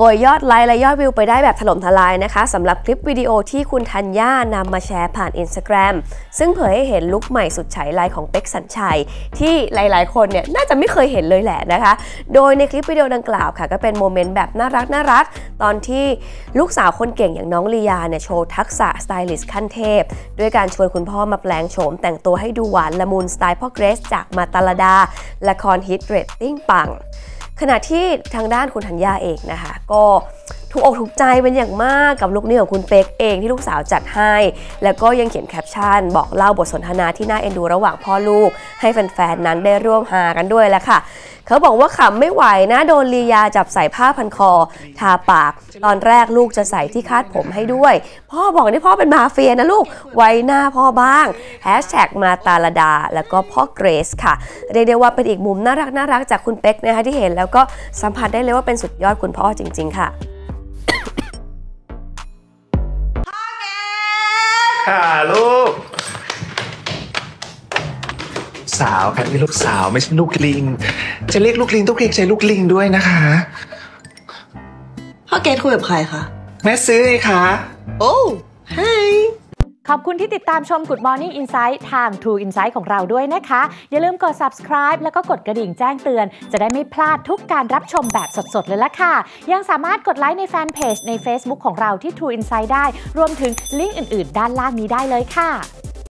กยยอดไลค์และยอดวิวไปได้แบบถล่มทลายนะคะสำหรับคลิปวิดีโอที่คุณธัญญานำมาแชร์ผ่าน Instagram ซึ่งเผยให้เห็นลุคใหม่สุดฉายไลน์ของเป็กสัญชัยที่หลายๆคนเนี่ยน่าจะไม่เคยเห็นเลยแหละนะคะโดยในคลิปวิดีโอดังกล่าวค่ะก็เป็นโมเมนต์แบบน่ารักตอนที่ลูกสาวคนเก่งอย่างน้องลียาเนี่ยโชว์ทักษะสไตลิสต์ขั้นเทพด้วยการชวนคุณพ่อมาแปลงโฉมแต่งตัวให้ดูหวานละมุนสไตล์พ่อเกรซจากมาตาลดาละครฮิตเรตติ้งปังขณะที่ทางด้านคุณธัญญาเองนะคะก็ถูกอกถูกใจเป็นอย่างมากกับลุคนี้ของคุณเป็กเองที่ลูกสาวจัดให้แล้วก็ยังเขียนแคปชั่นบอกเล่าบทสนทนาที่น่าเอ็นดูระหว่างพ่อลูกให้แฟนๆนั้นได้ร่วมฮากันด้วยแหละค่ะเขาบอกว่าขำไม่ไหวนะโดนลียาจับใส่ผ้าพันคอทาปากตอนแรกลูกจะใส่ที่คาดผมให้ด้วยพ่อบอกนี่พ่อเป็นมาเฟียนะลูกไว้หน้าพ่อบ้างมาตาลดาแล้วก็พ่อเกรซค่ะเรียกได้ว่าเป็นอีกมุมน่ารักจากคุณเป็กนะคะที่เห็นแล้วก็สัมผัสได้เลยว่าเป็นสุดยอดคุณพ่อจริงๆค่ะลูกสาวค่ะนี่ลูกสาวไม่ใช่ลูกลิงจะเรียกลูกลิงต้องเกรงใจลูกลิงด้วยนะคะพ่อเกรซคุยกับใครคะแม่ซื้อเลยค่ะโอ้ไฮขอบคุณที่ติดตามชม Good Morning Insight ทาง True Insight ของเราด้วยนะคะอย่าลืมกด subscribe แล้วก็กดกระดิ่งแจ้งเตือนจะได้ไม่พลาดทุกการรับชมแบบสดๆเลยล่ะค่ะยังสามารถกดไลค์ในแฟนเพจใน Facebook ของเราที่ True Insight ได้รวมถึงลิงก์อื่นๆด้านล่างนี้ได้เลยค่ะ